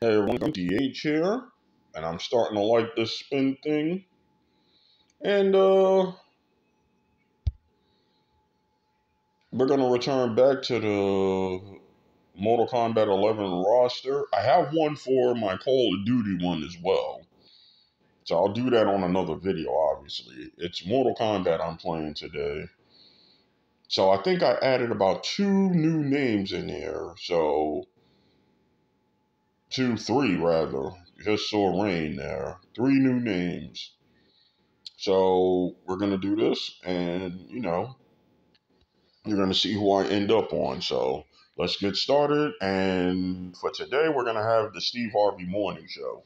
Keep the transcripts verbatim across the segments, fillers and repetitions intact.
Hey everyone, I'm D H here, and I'm starting to like this spin thing, and uh, we're going to return back to the Mortal Kombat eleven roster. I have one for my Call of Duty one as well, so I'll do that on another video, obviously. It's Mortal Kombat I'm playing today, so I think I added about two new names in here, so... Two, three, rather. Just saw rain there. Three new names. So, we're going to do this, and, you know, you're going to see who I end up on. So, let's get started, and for today, we're going to have the Steve Harvey Morning Show.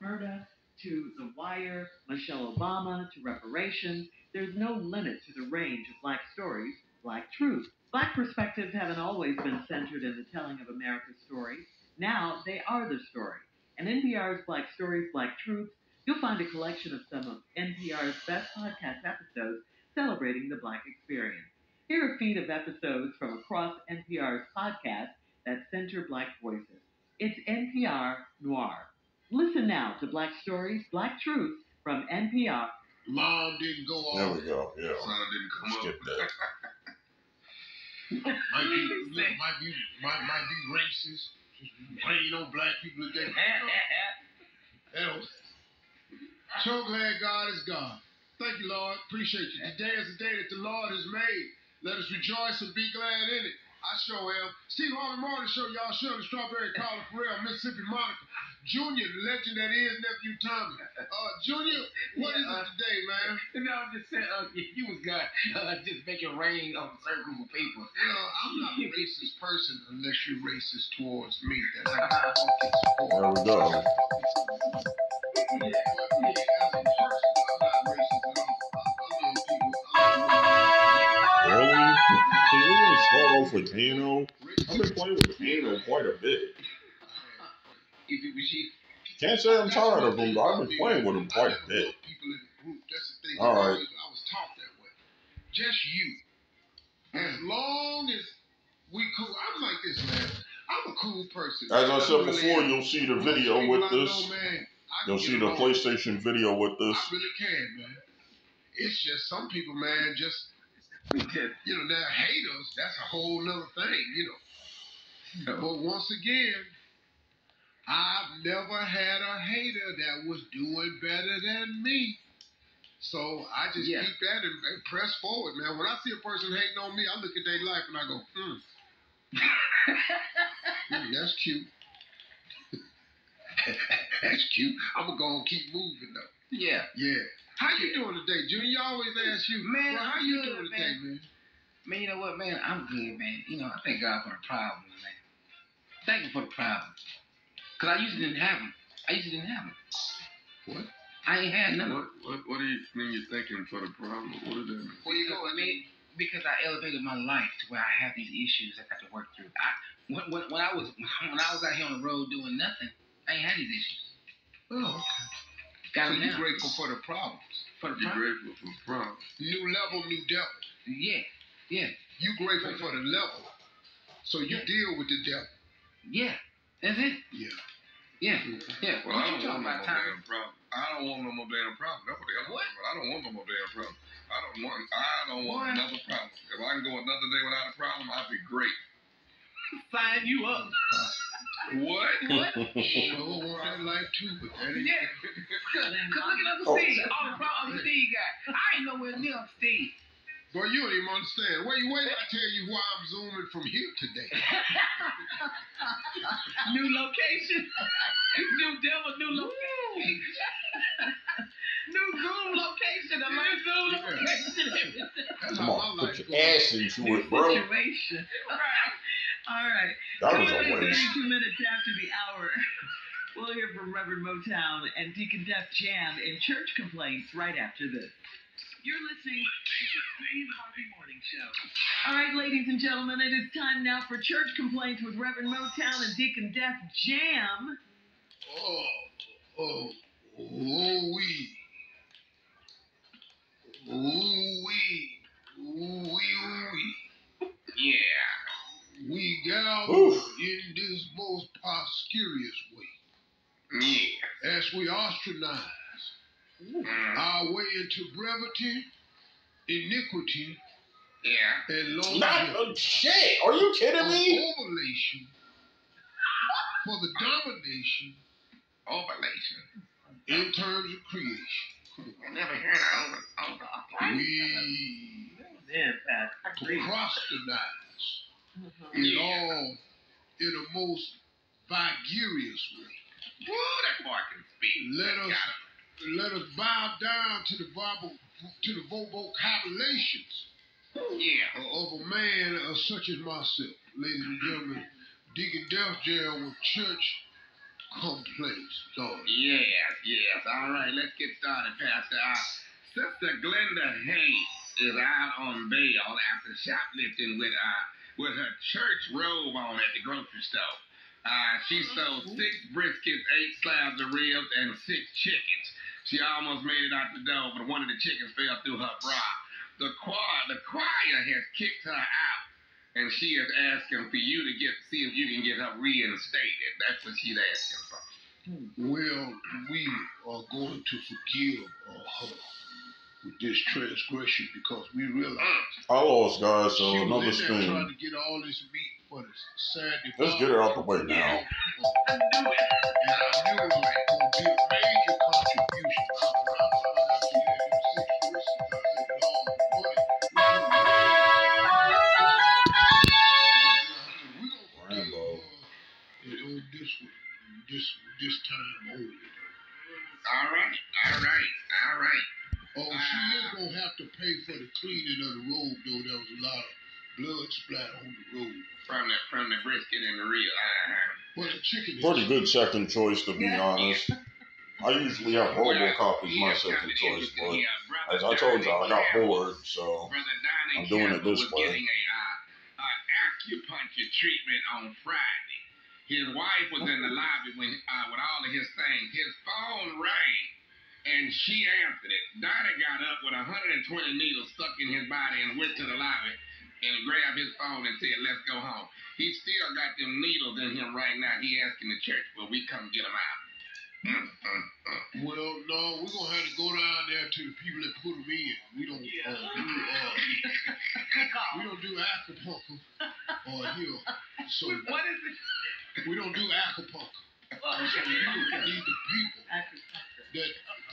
Murder to The Wire, Michelle Obama to reparations. There's no limit to the range of Black stories, Black truth. Black perspectives haven't always been centered in the telling of America's story. Now they are the story. And N P R's Black Stories, Black Truths, you'll find a collection of some of N P R's best podcast episodes celebrating the Black experience. Here are a feed of episodes from across N P R's podcasts that center Black voices. It's N P R Noir. Listen now to Black Stories, Black Truths from N P R. Mom didn't go off. There we go. Yeah. Son didn't come up. Skip that. Might be, might be, might, might be racist. Plain on black people at that. Hell, so glad God is God. Thank you, Lord. Appreciate you. Today is the day that the Lord has made. Let us rejoice and be glad in it. I sure am. Steve Harvey Morning Show, y'all. Shirley Strawberry, Carla Ferrell, Mississippi Monica, Junior, the legend that is Nephew Tommy. Uh, Junior, what yeah, is uh, it today, man? No, I'm just saying, uh, if you was God, uh, just make it rain on a certain group of people. You know, I'm not a racist person unless you're racist towards me. That's how I fucking support. There we go. For Kano. I've been playing with Kano quite a bit. Can't say I'm tired of him, but I've been playing with him quite a bit. All right. I was taught that way. Just you. As long as we cool. I'm like this, man. I'm a cool person. As I said before, you'll see the video with this. You'll see the PlayStation video with this. I really can, man. It's just some people, man, just... You know, now haters, that's a whole nother thing, you know. But once again, I've never had a hater that was doing better than me. So I just yeah. keep that and, and press forward, man. When I see a person hating on me, I look at their life and I go, hmm. mm, that's cute. That's cute. I'm going to go and keep moving, though. Yeah. Yeah. How you doing today, Junior? You always ask you, man, well, how you good, doing today, man? Man, you know what, man? I'm good, man. You know, I thank God for the problem, man. Thank you for the problem. Because I used to didn't have them. I used to didn't have them. What? I ain't had nothing. What, what, what do you mean you're thanking for the problem? What does that mean? Where you going, man? Because I elevated my life to where I have these issues I got to work through. I when, when, when, I was, when I was out here on the road doing nothing, I ain't had these issues. Oh, okay. So you're grateful for the problems. For the you're problems. grateful for the problems. New level, new devil. Yeah, yeah. You grateful for the level, so you yeah. deal with the devil. Yeah, that's it. Yeah, yeah, yeah. Well, I don't, no I don't want no more damn problem. I don't want no more damn problem. That's what the hell. What? I don't want no more damn problem. I don't want. I don't want what? another problem. If I can go another day without a problem, I'd be great. Sign you up. What? What? Sure want that life too, but that ain't yeah. Cause, Cause look at Uncle Steve. All the problems Uncle Steve got. I ain't nowhere near Uncle Steve. Boy, you don't even understand. Wait, wait, I tell you why I'm zooming from here today. New location. New devil, new location. New Zoom location. A new Zoom location. That's Come on, put your ass into it, bro. Situation. Right. All right. That was a waste. thirty-two minutes after the hour, we'll hear from Reverend Motown and Deacon Death Jam in church complaints right after this. You're listening to the Steve Harvey Morning Show. All right, ladies and gentlemen, it is time now for church complaints with Reverend Motown and Deacon Death Jam. Oh, oh, oh, wee. Ooh, wee. Ooh, wee, ooh, wee. Yeah. We gather in this most poscurious way. Yeah. As we ostracize mm. our way into brevity, iniquity, yeah. and longevity. Not a shit. Are you kidding me? Overlation for the domination. Overlation. In terms of creation. I never heard of over, over. We procrastinize mm-hmm. it all in a most vigorous way. Woo, that boy can speak. Let us yeah. let us bow down to the verbal to the vocabulations yeah. of a man uh, such as myself, ladies and gentlemen. Deacon Death Jam with church. Complete story. Yes, yes. All right, let's get started, Pastor. Our Sister Glenda Hayes is out on bail after shoplifting with uh with her church robe on at the grocery store. Uh, she sold six briskets, eight slabs of ribs, and six chickens. She almost made it out the door, but one of the chickens fell through her bra. The choir, the choir has kicked her out. And she is asking for you to get see if you can get her reinstated. That's what she's asking for. Well, we are going to forgive her with this transgression because we realize. I lost, guys, so another thing. Trying to get all this meat for the Saturday. Let's get her out the way now. I knew it. And I knew it was going to be a major contribution. This this time over. All right, all right, all right. Oh, uh, she is gonna have to pay for the cleaning of the road, though. There was a lot of blood splatter on the road from the from the brisket and the rib. Uh-huh. Well, the chicken. Pretty is good second choice, to be yeah. honest. I usually have horrible copies my second choice, but yeah, as I told y'all, I got bored, so I'm doing it this way. Getting a uh, acupuncture treatment on Friday. His wife was in the lobby when, uh, with all of his things. His phone rang, and she answered it. Donnie got up with one hundred twenty needles stuck in his body and went to the lobby and grabbed his phone and said, let's go home. He still got them needles in him right now. He asking the church, will we come get him out? Well, no, we're going to have to go down there to the people that put him in. We don't, yeah. uh, do, uh, we don't do acupuncture or heal. So, what is it? We don't do acupuncture. So you need the people that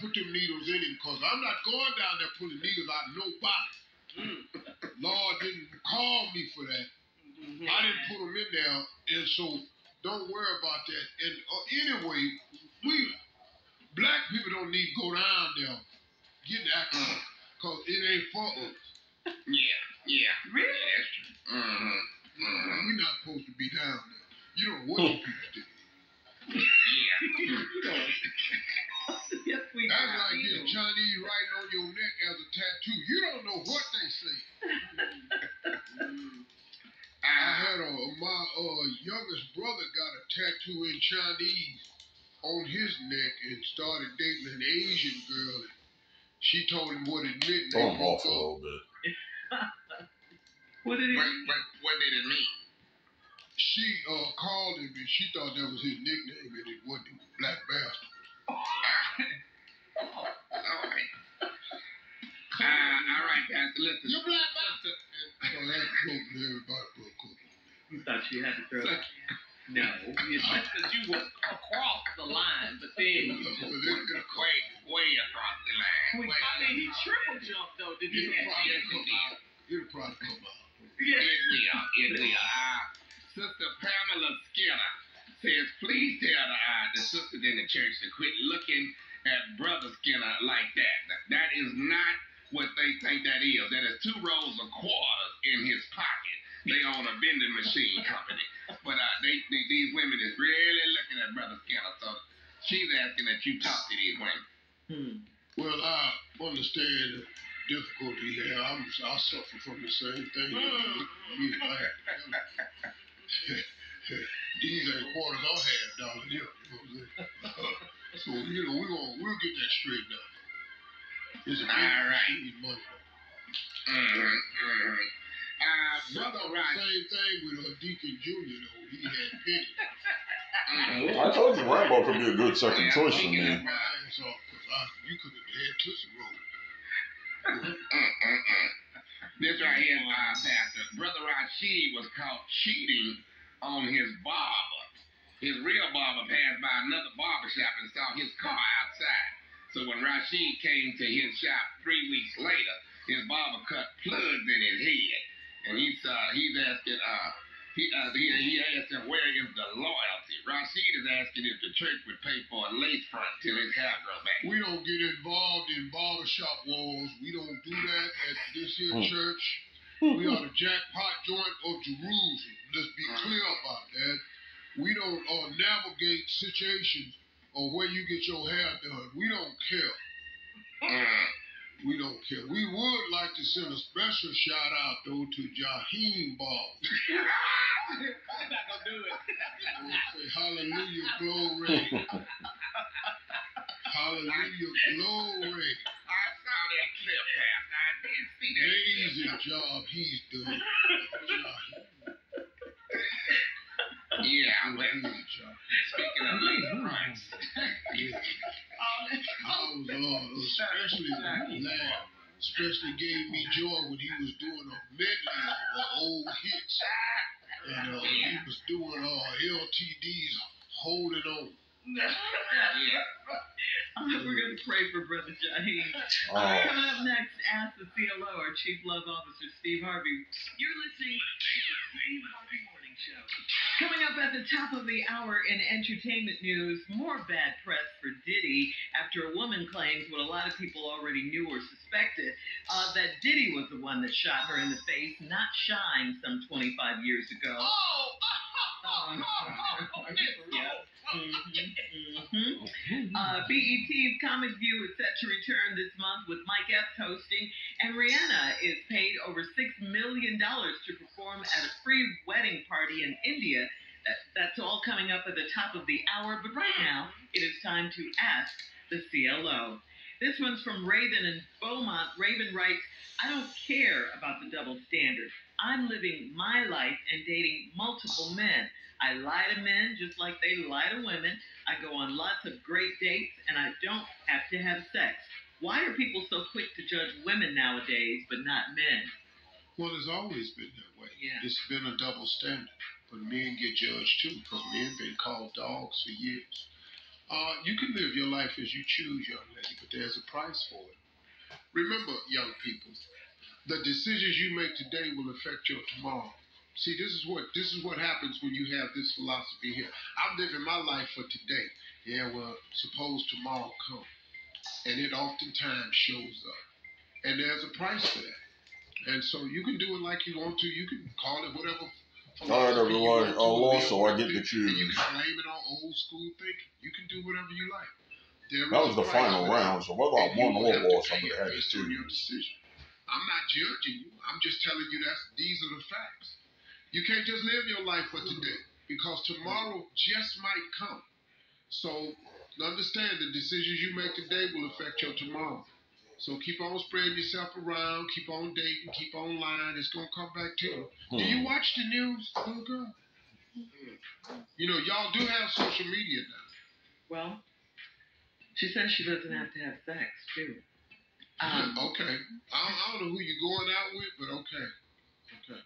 put them needles in him, because I'm not going down there pulling needles out of nobody. Mm. Lord didn't call me for that. Mm-hmm. I didn't put them in there, and so don't worry about that. And uh, anyway, we black people don't need to go down there getting acupuncture, because it ain't for us. Yeah, yeah. Really? That's true. Mm-hmm. Mm-hmm. We're not supposed to be down there. You don't want to do. Yeah. Yes, we That's do. Like getting Chinese writing on your neck as a tattoo. You don't know what they say. I had a my uh, youngest brother got a tattoo in Chinese on his neck and started dating an Asian girl. And she told him what it meant. Throw him off a little bit. What did it mean? What, what did it mean? She uh, called him and she thought that was his nickname and it wasn't. Black bastard. Oh, all right. Uh, all right, Pastor, listen. You black bastard. So that's broke to everybody, bro. You thought you had to throw it. No, it's just that you were across the line, but then you just way, way across the line. Wait, I mean, he triple jumped, though, didn't he? He'll probably come out. Here we are, here we are. Sister Pamela Skinner says, please tell the, uh, the sisters in the church to quit looking at Brother Skinner like that. That is not what they think that is. That is two rolls of quarters in his pocket. They own a vending machine company. But uh, they, they, these women is really looking at Brother Skinner. So she's asking that you talk to these women. Hmm. Well, I understand the difficulty here. I'm, I suffer from the same thing. These ain't quarters I have, darling. You know what I'm saying? So you know we gonna we'll get that straight now. It's a all right. Money. Mm-hmm, mm-hmm. Uh, brother right. Same thing with uh, Deacon Junior though. He had pity. I, I told you Rambo could be a good second choice for me. You could have had Tootsie Roll. uh, uh, uh. This right here, uh, Pastor. Brother Rashid was caught cheating on his barber. His real barber passed by another barbershop and saw his car outside. So when Rashid came to his shop three weeks later, his barber cut plugs in his head. And he's, uh, he's asking, uh, he, uh, he, he asked him, where is the loyalty? Rashid is asking if the church would pay for a lace front till his hair grows back. We don't get involved in barbershop wars. We don't do that at this here mm. church. We are the jackpot joint of Jerusalem. Let's be clear about that. We don't uh, navigate situations or where you get your hair done. We don't care. Uh, we don't care. We would like to send a special shout out, though, to Jaheim Ball. I'm not going to do it. Say hallelujah, glory. Hallelujah, glory. I saw that clip, Pastor. I didn't see that. Amazing job he's done. Yeah, I'm glad. Speaking of lace fronts, yeah. I was uh, especially laugh, especially gave me joy when he was doing a medley of the old hits, and uh, he was doing uh, L T D's Holding On. Yeah. We're gonna pray for Brother Jaheim. Oh. Coming up next, ask the C L O, our Chief Love Officer, Steve Harvey. You're listening to the Steve Harvey Morning Show. Coming up at the top of the hour in entertainment news, more bad press for Diddy after a woman claims what a lot of people already knew or suspected, uh, that Diddy was the one that shot her in the face, not Shine, some twenty-five years ago. Oh. Um, yeah. mm-hmm, mm-hmm. Uh, B E T's Comic View is set to return this month with Mike Epps hosting, and Rihanna is paid over six million dollars to perform at a free wedding party in India. That, that's all coming up at the top of the hour, but right now it is time to ask the C L O. This one's from Raven in Beaumont. Raven writes, I don't care about the double standard. I'm living my life and dating multiple men. I lie to men just like they lie to women. I go on lots of great dates, and I don't have to have sex. Why are people so quick to judge women nowadays but not men? Well, it's always been that way. Yeah. It's been a double standard. But men get judged, too, because men have been called dogs for years. Uh, you can live your life as you choose, young lady, but there's a price for it. Remember, young people, the decisions you make today will affect your tomorrow. See, this is what this is what happens when you have this philosophy here. I'm living my life for today. Yeah, well, suppose tomorrow comes. And it oftentimes shows up. And there's a price for that. And so you can do it like you want to. You can call it whatever. All right, everyone. Oh, also, I get to choose. And you can blame it on old school thinking. You can do whatever you like. There that was the final round, so whether I won or lost, I'm going to have to choose your decision. I'm not judging you. I'm just telling you that these are the facts. You can't just live your life for today because tomorrow just might come. So understand the decisions you make today will affect your tomorrow. So keep on spreading yourself around. Keep on dating. Keep on lying. It's going to come back to you. Hmm. Do you watch the news, little girl? You know, y'all do have social media now. Well, she says she doesn't have to have sex, too. Um, yeah, okay. I don't, I don't know who you're going out with, but okay. Okay.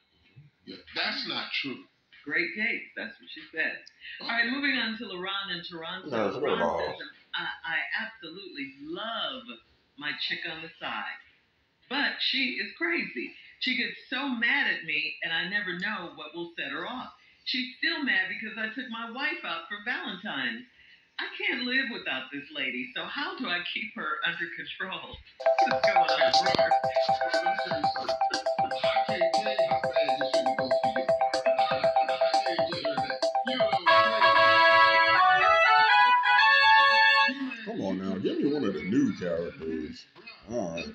Yeah, that's not true. Great dates. That's what she said. Okay. All right, moving on to LaRon in Toronto. No, LaRon says, I, I absolutely love my chick on the side, but she is crazy. She gets so mad at me, and I never know what will set her off. She's still mad because I took my wife out for Valentine's. I can't live without this lady, so how do I keep her under control? What's going on, brother? I can't tell you how bad this shit goes for you. I can't tell you that. You don't know. Come on now, give me one of the new characters. All right.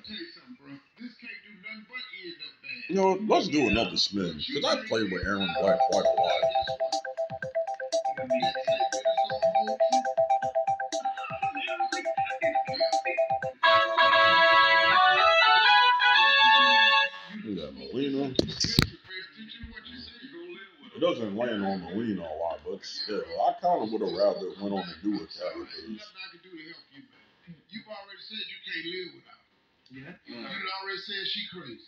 You know, let's do another spin, because I played with Erron Black quite a lot. ain't on the lean a lot, but still, I kind of would have rather went on to do a character. There's nothing I can do to help you, man. You've already said you can't live without her. Yeah. You already said she crazy.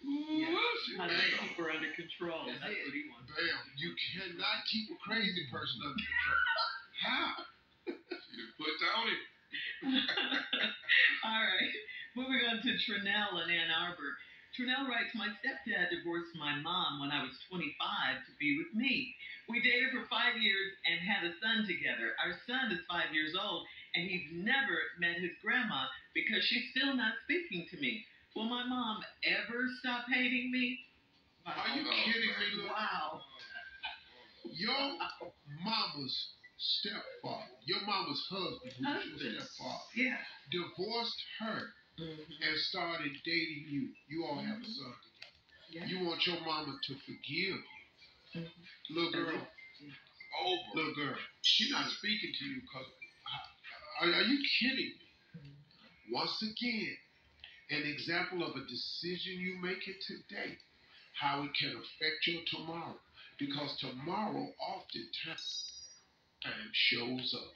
Yeah. How do you keep her under control? That's That's what he wants. Damn, you cannot keep a crazy person under control. How? She done put down it. All right. Moving on to Trinell in Ann Arbor. Trinell writes, my stepdad divorced my mom when I was twenty-five to be with me. We dated for five years and had a son together. Our son is five years old, and he's never met his grandma because she's still not speaking to me. Will my mom ever stop hating me? Wow. Are you kidding me? Wow. Your mama's stepfather, your mama's husband, who was your stepfather, yeah, divorced her mm-hmm. and started dating you. You all have a son together. Yeah. You want your mama to forgive you. Mm-hmm. Little girl, mm-hmm. over. Little girl, she's not speaking to you because, are, are you kidding me? Mm-hmm. Once again, an example of a decision you make it today, how it can affect your tomorrow. Because tomorrow oftentimes time shows up.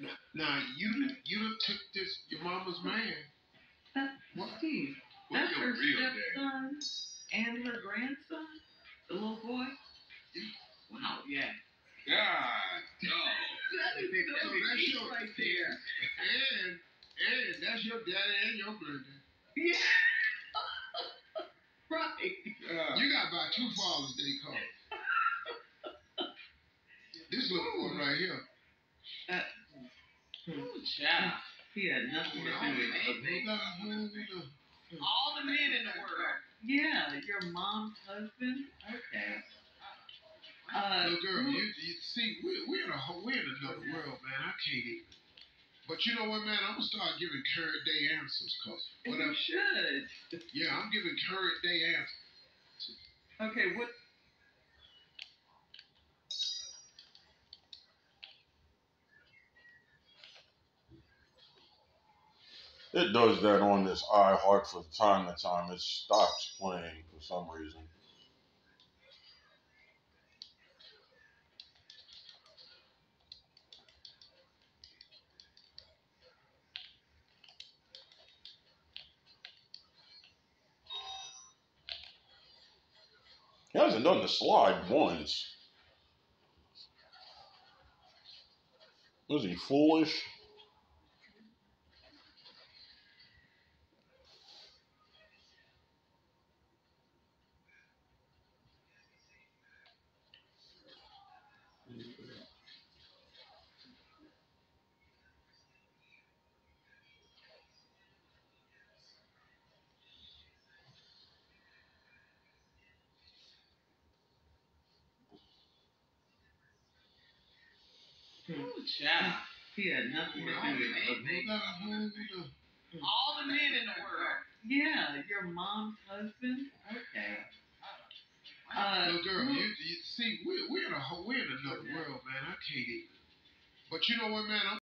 Now, now you you done took this, your mama's man. That's what? Steve. What that's her stepson and her grandson, the little boy. Yeah. Wow, yeah. God, no. That is so deep right there. there. And, and that's your daddy and your granddaddy. Yeah. Right. Yeah. You got about two Father's Day cards. This little one right here. Uh, Ooh, child. He had nothing to do with it. All the men in the world. Yeah, your mom's husband. Okay. Uh, Little girl, you, you see, we're, we're in a we're in another world, man. I can't even. But you know what, man? I'm going to start giving current day answers, cuz. You should. Yeah, I'm giving current day answers. Okay, what? It does that on this iHeart from time to time. It stops playing for some reason. He hasn't done the slide once. Was he foolish? Yeah. He had nothing to do with it. All the men in the world. Yeah, your mom's husband. Okay. Uh, Little girl, you, you see, we're, we're in a we're in another world, man. I can't even. But you know what, man? I'm